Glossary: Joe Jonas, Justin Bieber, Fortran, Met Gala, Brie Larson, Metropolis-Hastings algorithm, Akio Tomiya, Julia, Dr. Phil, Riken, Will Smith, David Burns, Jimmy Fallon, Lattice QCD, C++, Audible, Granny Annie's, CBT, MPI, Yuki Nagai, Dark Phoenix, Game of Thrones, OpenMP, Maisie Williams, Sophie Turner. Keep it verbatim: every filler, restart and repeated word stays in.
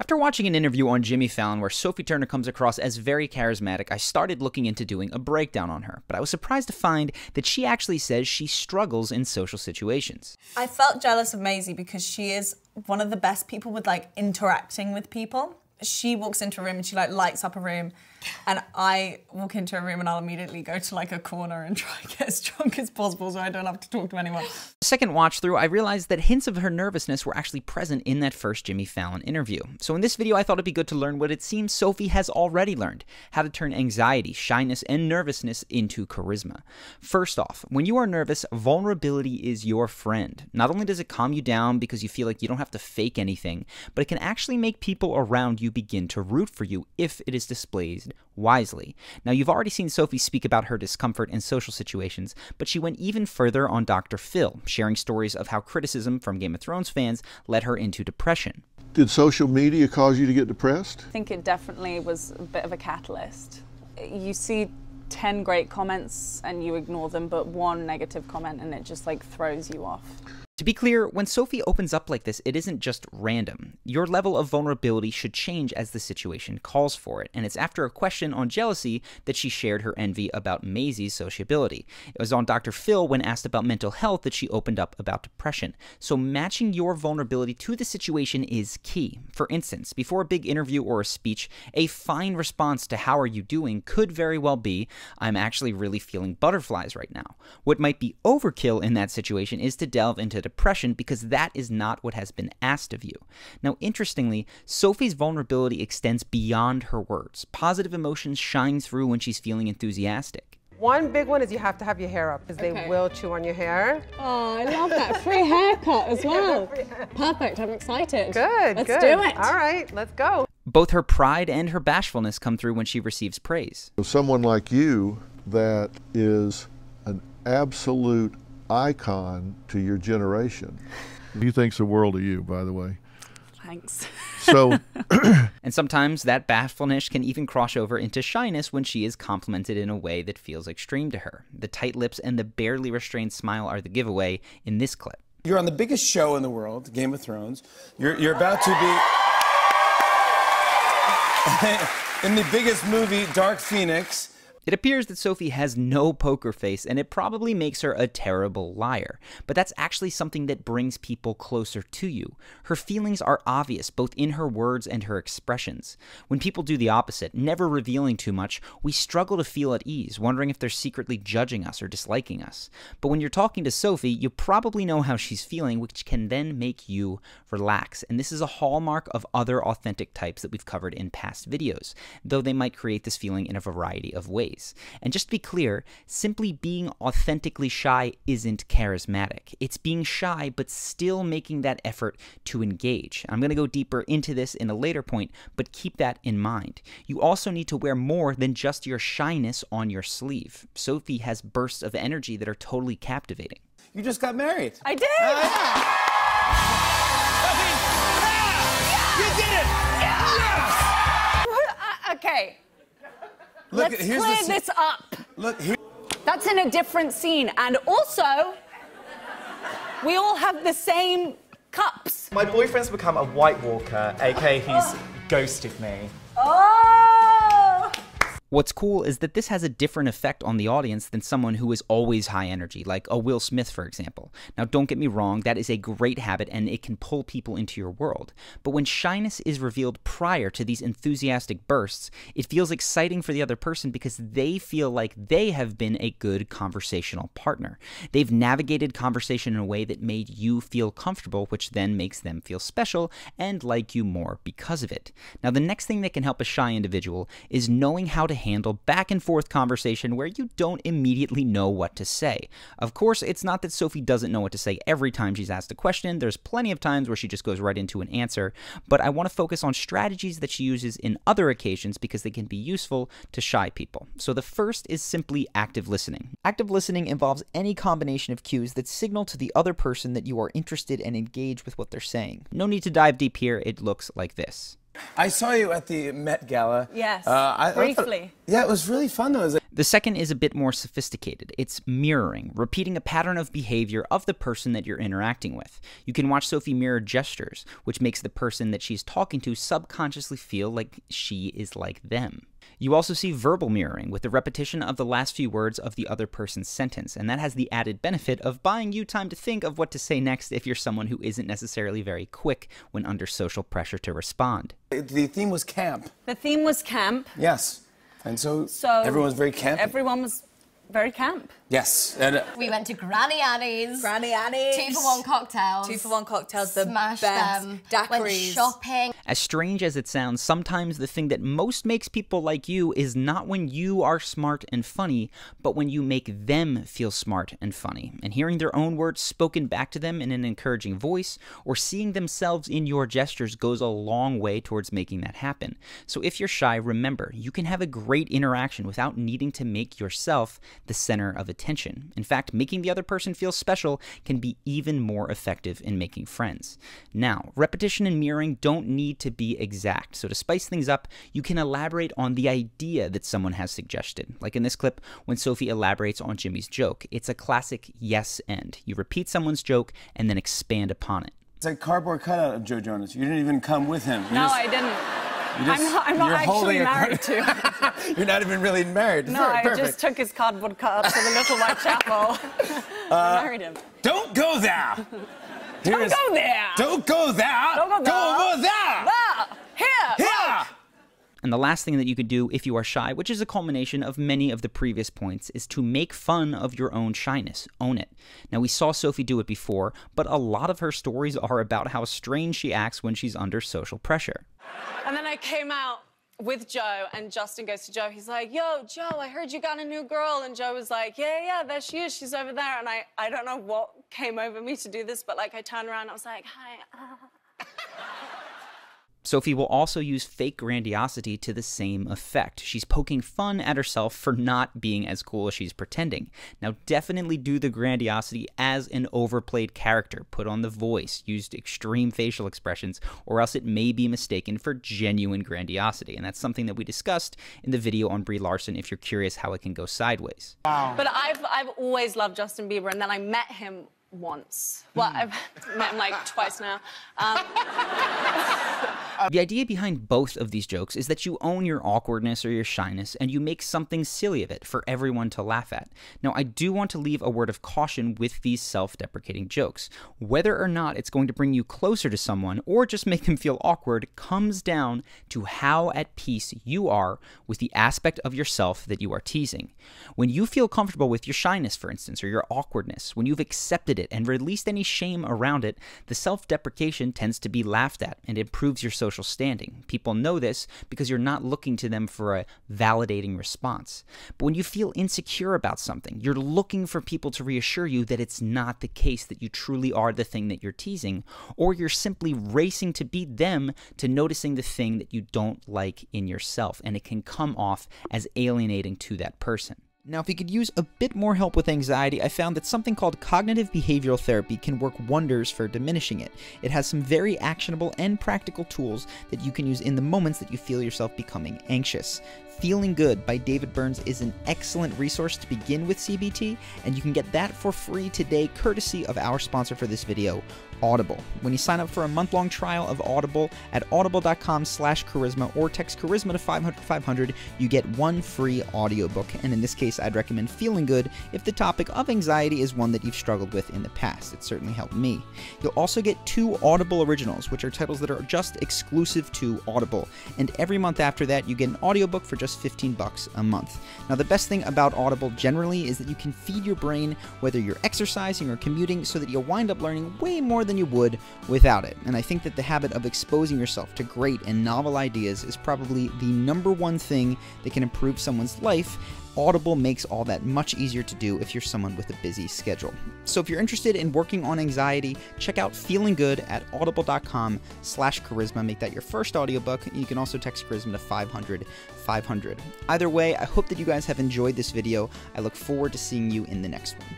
After watching an interview on Jimmy Fallon where Sophie Turner comes across as very charismatic, I started looking into doing a breakdown on her, but I was surprised to find that she actually says she struggles in social situations. I felt jealous of Maisie because she is one of the best people with like interacting with people. She walks into a room and she like lights up a room, and I walk into a room and I'll immediately go to like a corner and try and get as drunk as possible so I don't have to talk to anyone. Second watch through, I realized that hints of her nervousness were actually present in that first Jimmy Fallon interview. So in this video, I thought it'd be good to learn what it seems Sophie has already learned, how to turn anxiety, shyness, and nervousness into charisma. First off, when you are nervous, vulnerability is your friend. Not only does it calm you down because you feel like you don't have to fake anything, but it can actually make people around you begin to root for you if it is displayed wisely. Now, you've already seen Sophie speak about her discomfort in social situations, but she went even further on Doctor Phil, sharing stories of how criticism from Game of Thrones fans led her into depression. Did social media cause you to get depressed? I think it definitely was a bit of a catalyst. You see ten great comments and you ignore them, but one negative comment and it just like throws you off. To be clear, when Sophie opens up like this, it isn't just random. Your level of vulnerability should change as the situation calls for it, and it's after a question on jealousy that she shared her envy about Maisie's sociability. It was on Doctor Phil when asked about mental health that she opened up about depression. So matching your vulnerability to the situation is key. For instance, before a big interview or a speech, a fine response to how are you doing could very well be, I'm actually really feeling butterflies right now. What might be overkill in that situation is to delve into depression because that is not what has been asked of you. Now, interestingly, Sophie's vulnerability extends beyond her words. Positive emotions shine through when she's feeling enthusiastic. One big one is you have to have your hair up because okay. They will chew on your hair. Oh, I love that. Free haircut as well. Perfect. I'm excited. Good. Let's good. do it. All right, let's go. Both her pride and her bashfulness come through when she receives praise. Someone like you that is an absolute icon to your generation. He thinks the world of you, by the way. Thanks. So, and sometimes that bashfulness can even cross over into shyness when she is complimented in a way that feels extreme to her. The tight lips and the barely restrained smile are the giveaway in this clip. You're on the biggest show in the world, Game of Thrones. You're, you're about to be in the biggest movie, Dark Phoenix. It appears that Sophie has no poker face, and it probably makes her a terrible liar. But that's actually something that brings people closer to you. Her feelings are obvious, both in her words and her expressions. When people do the opposite, never revealing too much, we struggle to feel at ease, wondering if they're secretly judging us or disliking us. But when you're talking to Sophie, you probably know how she's feeling, which can then make you relax. And this is a hallmark of other authentic types that we've covered in past videos, though they might create this feeling in a variety of ways. And just to be clear, simply being authentically shy isn't charismatic. It's being shy, but still making that effort to engage. I'm going to go deeper into this in a later point, but keep that in mind. You also need to wear more than just your shyness on your sleeve. Sophie has bursts of energy that are totally captivating. You just got married. I did! Uh, yeah. You did it! Yeah. Yes. Well, uh, okay. Look, Let's here's clear the this up. Look, here That's in a different scene. And also, we all have the same cups. My boyfriend's become a White Walker, aka he's oh. ghosted me. Oh! What's cool is that this has a different effect on the audience than someone who is always high energy, like a Will Smith, for example. Now, don't get me wrong, that is a great habit and it can pull people into your world. But when shyness is revealed prior to these enthusiastic bursts, it feels exciting for the other person because they feel like they have been a good conversational partner. They've navigated conversation in a way that made you feel comfortable, which then makes them feel special and like you more because of it. Now, the next thing that can help a shy individual is knowing how to handle back and forth conversation where you don't immediately know what to say. Of course, it's not that Sophie doesn't know what to say every time she's asked a question. There's plenty of times where she just goes right into an answer, but I want to focus on strategies that she uses in other occasions because they can be useful to shy people. So the first is simply active listening. Active listening involves any combination of cues that signal to the other person that you are interested and engaged with what they're saying. No need to dive deep here. It looks like this. I saw you at the Met Gala. Yes, uh, I, briefly. I thought, yeah, it was really fun though. The second is a bit more sophisticated. It's mirroring, repeating a pattern of behavior of the person that you're interacting with. You can watch Sophie mirror gestures, which makes the person that she's talking to subconsciously feel like she is like them. You also see verbal mirroring with the repetition of the last few words of the other person's sentence, and that has the added benefit of buying you time to think of what to say next if you're someone who isn't necessarily very quick when under social pressure to respond. The theme was camp. The theme was camp. Yes. And so, so everyone was very camp. Everyone was very camp. Yes. And, uh, we went to Granny Annie's. Granny Annie's. Two for one cocktails. Two for one cocktails. The Smashed best. them. Daiquiris. Went shopping. As strange as it sounds, sometimes the thing that most makes people like you is not when you are smart and funny, but when you make them feel smart and funny. And hearing their own words spoken back to them in an encouraging voice, or seeing themselves in your gestures, goes a long way towards making that happen. So if you're shy, remember, you can have a great interaction without needing to make yourself the center of attention. In fact, making the other person feel special can be even more effective in making friends. Now, repetition and mirroring don't need to be exact, so to spice things up, you can elaborate on the idea that someone has suggested. Like in this clip, when Sophie elaborates on Jimmy's joke, it's a classic yes and. You repeat someone's joke and then expand upon it. It's like cardboard cutout of Joe Jonas. You didn't even come with him. You no, just... I didn't. Just, I'm not, I'm not actually married to him. You're not even really married. No, I just took his cardboard cutout to the Little White Chapel and uh, married him. Don't go there! Don't is, go there! Don't go there! Don't go there! Go over there! There! Here! Here! Look. And the last thing that you could do if you are shy, which is a culmination of many of the previous points, is to make fun of your own shyness. Own it. Now, we saw Sophie do it before, but a lot of her stories are about how strange she acts when she's under social pressure. And then I came out with Joe, and Justin goes to Joe. He's like, yo, Joe, I heard you got a new girl. And Joe was like, yeah, yeah, there she is. She's over there. And I, I don't know what came over me to do this, but, like, I turned around. And I was like, hi. Uh. Sophie will also use fake grandiosity to the same effect. She's poking fun at herself for not being as cool as she's pretending. Now, definitely do the grandiosity as an overplayed character. Put on the voice, use extreme facial expressions, or else it may be mistaken for genuine grandiosity. And that's something that we discussed in the video on Brie Larson, if you're curious how it can go sideways. Wow. But I've, I've always loved Justin Bieber, and then I met him once. Well, I've met him, like, twice now. Um... The idea behind both of these jokes is that you own your awkwardness or your shyness, and you make something silly of it for everyone to laugh at. Now, I do want to leave a word of caution with these self-deprecating jokes. Whether or not it's going to bring you closer to someone or just make them feel awkward comes down to how at peace you are with the aspect of yourself that you are teasing. When you feel comfortable with your shyness, for instance, or your awkwardness, when you've accepted it and released any shame around it, the self-deprecation tends to be laughed at and improves your social social standing. People know this because you're not looking to them for a validating response. But when you feel insecure about something, you're looking for people to reassure you that it's not the case, that you truly are the thing that you're teasing, or you're simply racing to beat them to noticing the thing that you don't like in yourself, and it can come off as alienating to that person. Now, if you could use a bit more help with anxiety, I found that something called cognitive behavioral therapy can work wonders for diminishing it. It has some very actionable and practical tools that you can use in the moments that you feel yourself becoming anxious. Feeling Good by David Burns is an excellent resource to begin with C B T, and you can get that for free today, courtesy of our sponsor for this video, Audible. When you sign up for a month-long trial of Audible at audible dot com slash charisma or text charisma to five hundred five hundred, you get one free audiobook, and in this case, I'd recommend Feeling Good if the topic of anxiety is one that you've struggled with in the past. It certainly helped me. You'll also get two Audible originals, which are titles that are just exclusive to Audible, and every month after that, you get an audiobook for just fifteen bucks a month. Now, the best thing about Audible generally is that you can feed your brain whether you're exercising or commuting, so that you'll wind up learning way more than you would without it. And I think that the habit of exposing yourself to great and novel ideas is probably the number one thing that can improve someone's life. Audible makes all that much easier to do if you're someone with a busy schedule. So if you're interested in working on anxiety, check out Feeling Good at audible dot com slash charisma. Make that your first audiobook. You can also text charisma to five hundred five hundred. Either way, I hope that you guys have enjoyed this video. I look forward to seeing you in the next one.